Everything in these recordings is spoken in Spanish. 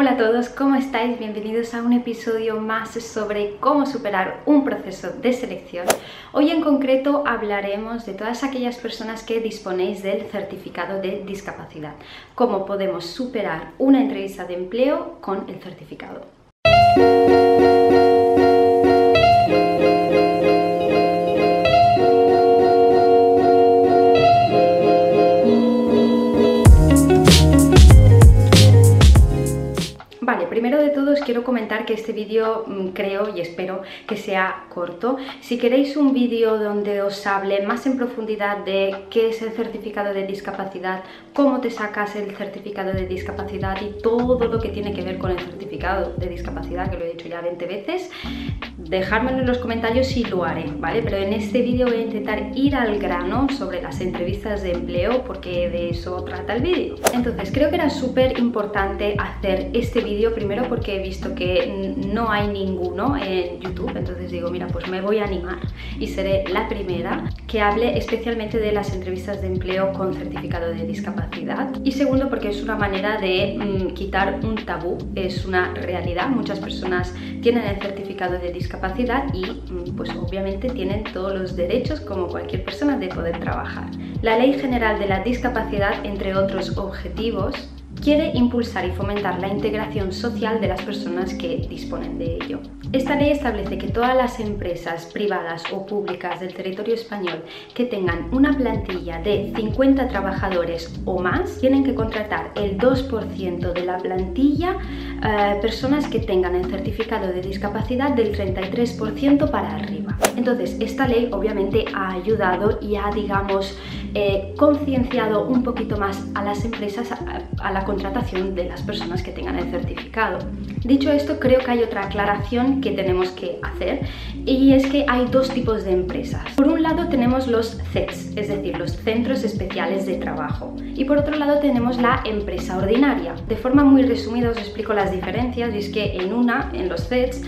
Hola a todos, ¿cómo estáis? Bienvenidos a un episodio más sobre cómo superar un proceso de selección. Hoy en concreto hablaremos de todas aquellas personas que disponéis del certificado de discapacidad. Cómo podemos superar una entrevista de empleo con el certificado. Primero de todo os quiero comentar que este vídeo creo y espero que sea corto. Si queréis un vídeo donde os hable más en profundidad de qué es el certificado de discapacidad, cómo te sacas el certificado de discapacidad y todo lo que tiene que ver con el certificado de discapacidad, que lo he dicho ya 20 veces, dejármelo en los comentarios y lo haré, ¿vale? Pero en este vídeo voy a intentar ir al grano sobre las entrevistas de empleo porque de eso trata el vídeo. Entonces creo que era súper importante hacer este vídeo primero porque he visto que no hay ninguno en YouTube, entonces digo, mira, pues me voy a animar y seré la primera que hable especialmente de las entrevistas de empleo con certificado de discapacidad. Y segundo, porque es una manera de quitar un tabú, es una realidad, muchas personas tienen el certificado de discapacidad y pues obviamente tienen todos los derechos como cualquier persona de poder trabajar. La Ley General de la Discapacidad, entre otros objetivos, quiere impulsar y fomentar la integración social de las personas que disponen de ello. Esta ley establece que todas las empresas privadas o públicas del territorio español que tengan una plantilla de 50 trabajadores o más tienen que contratar el 2% de la plantilla, personas que tengan el certificado de discapacidad del 33% para arriba. Entonces, esta ley obviamente ha ayudado y ha, digamos, concienciado un poquito más a las empresas a la contratación de las personas que tengan el certificado. Dicho esto, creo que hay otra aclaración que tenemos que hacer y es que hay dos tipos de empresas. Por un lado tenemos los CETS, es decir, los Centros Especiales de Trabajo, y por otro lado tenemos la empresa ordinaria. De forma muy resumida os explico las diferencias y es que en los CETS,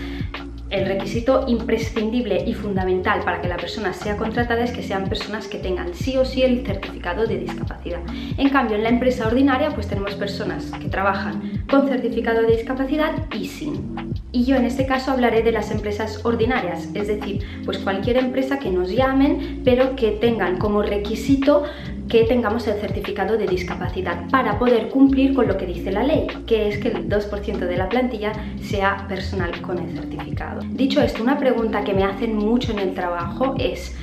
el requisito imprescindible y fundamental para que la persona sea contratada es que sean personas que tengan sí o sí el certificado de discapacidad. En cambio, en la empresa ordinaria pues tenemos personas que trabajan con certificado de discapacidad y sin. Y yo en este caso hablaré de las empresas ordinarias, es decir, pues cualquier empresa que nos llamen pero que tengan como requisito que tengamos el certificado de discapacidad para poder cumplir con lo que dice la ley, que es que el 2% de la plantilla sea personal con el certificado. Dicho esto, una pregunta que me hacen mucho en el trabajo es: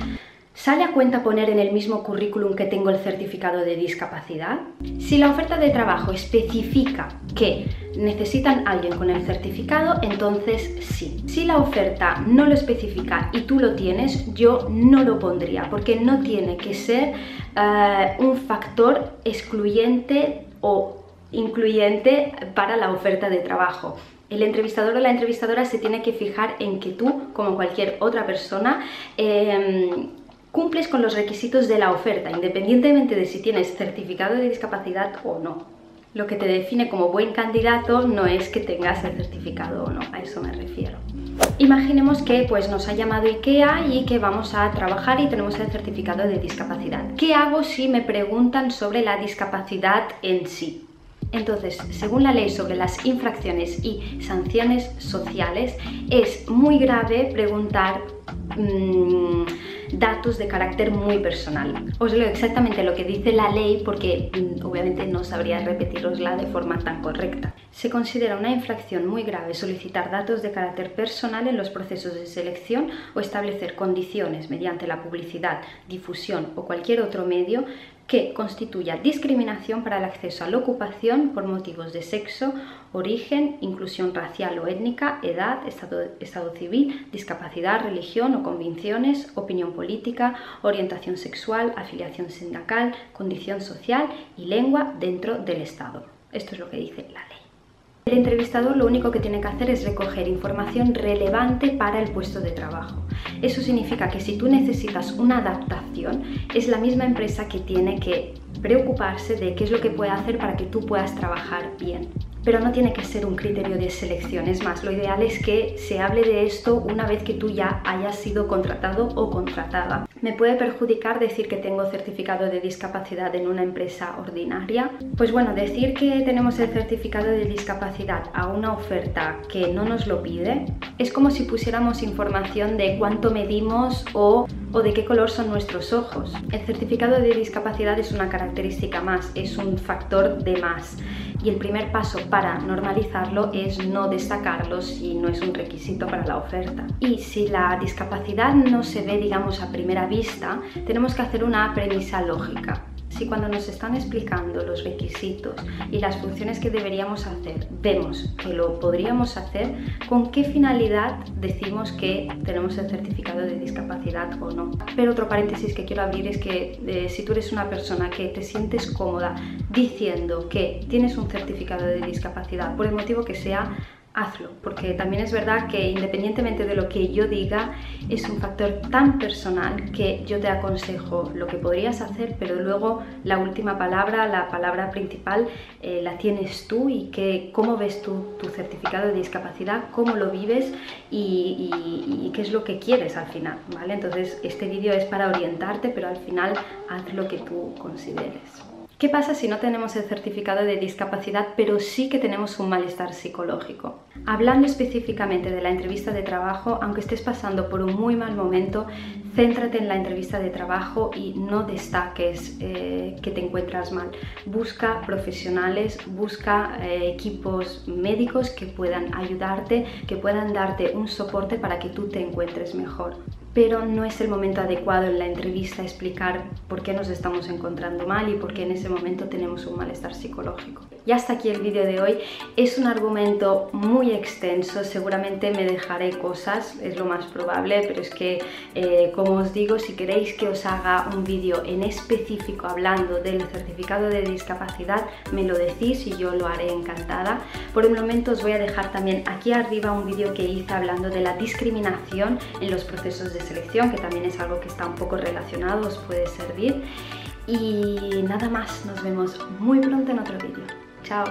¿sale a cuenta poner en el mismo currículum que tengo el certificado de discapacidad? Si la oferta de trabajo especifica que necesitan a alguien con el certificado, entonces sí. Si la oferta no lo especifica y tú lo tienes, yo no lo pondría, porque no tiene que ser un factor excluyente o incluyente para la oferta de trabajo. El entrevistador o la entrevistadora se tiene que fijar en que tú, como cualquier otra persona, cumples con los requisitos de la oferta, independientemente de si tienes certificado de discapacidad o no. Lo que te define como buen candidato no es que tengas el certificado o no, a eso me refiero. Imaginemos que pues nos ha llamado IKEA y que vamos a trabajar y tenemos el certificado de discapacidad. ¿Qué hago si me preguntan sobre la discapacidad en sí? Entonces, según la ley sobre las infracciones y sanciones sociales, es muy grave preguntar datos de carácter muy personal. Os leo exactamente lo que dice la ley porque obviamente no sabría repetirosla de forma tan correcta. Se considera una infracción muy grave solicitar datos de carácter personal en los procesos de selección o establecer condiciones mediante la publicidad, difusión o cualquier otro medio que constituya discriminación para el acceso a la ocupación por motivos de sexo, origen, inclusión racial o étnica, edad, estado civil, discapacidad, religión o convicciones, opinión política, orientación sexual, afiliación sindical, condición social y lengua dentro del Estado. Esto es lo que dice la ley. El entrevistador lo único que tiene que hacer es recoger información relevante para el puesto de trabajo. Eso significa que si tú necesitas una adaptación, es la misma empresa que tiene que preocuparse de qué es lo que puede hacer para que tú puedas trabajar bien. Pero no tiene que ser un criterio de selección, es más, lo ideal es que se hable de esto una vez que tú ya hayas sido contratado o contratada. ¿Me puede perjudicar decir que tengo certificado de discapacidad en una empresa ordinaria? Pues bueno, decir que tenemos el certificado de discapacidad a una oferta que no nos lo pide es como si pusiéramos información de cuánto medimos o de qué color son nuestros ojos. El certificado de discapacidad es una característica más, es un factor de más. Y el primer paso para normalizarlo es no destacarlo si no es un requisito para la oferta. Y si la discapacidad no se ve, digamos, a primera vista, tenemos que hacer una premisa lógica. Si cuando nos están explicando los requisitos y las funciones que deberíamos hacer, vemos que lo podríamos hacer, ¿con qué finalidad decimos que tenemos el certificado de discapacidad o no? Pero otro paréntesis que quiero abrir es que si tú eres una persona que te sientes cómoda diciendo que tienes un certificado de discapacidad, por el motivo que sea, hazlo, porque también es verdad que independientemente de lo que yo diga, es un factor tan personal que yo te aconsejo lo que podrías hacer, pero luego la última palabra, la palabra principal, la tienes tú y que, cómo ves tú tu certificado de discapacidad, cómo lo vives y qué es lo que quieres al final, ¿vale? Entonces este vídeo es para orientarte, pero al final haz lo que tú consideres. ¿Qué pasa si no tenemos el certificado de discapacidad, pero sí que tenemos un malestar psicológico? Hablando específicamente de la entrevista de trabajo, aunque estés pasando por un muy mal momento, céntrate en la entrevista de trabajo y no destaques que te encuentras mal. Busca profesionales, busca equipos médicos que puedan ayudarte, que puedan darte un soporte para que tú te encuentres mejor. Pero no es el momento adecuado en la entrevista explicar por qué nos estamos encontrando mal y por qué en ese momento tenemos un malestar psicológico. Y hasta aquí el vídeo de hoy. Es un argumento muy extenso, seguramente me dejaré cosas, es lo más probable, pero es que, como os digo, si queréis que os haga un vídeo en específico hablando del certificado de discapacidad, me lo decís y yo lo haré encantada. Por el momento os voy a dejar también aquí arriba un vídeo que hice hablando de la discriminación en los procesos de selección, que también es algo que está un poco relacionado, os puede servir. Y nada más, nos vemos muy pronto en otro vídeo. Chao.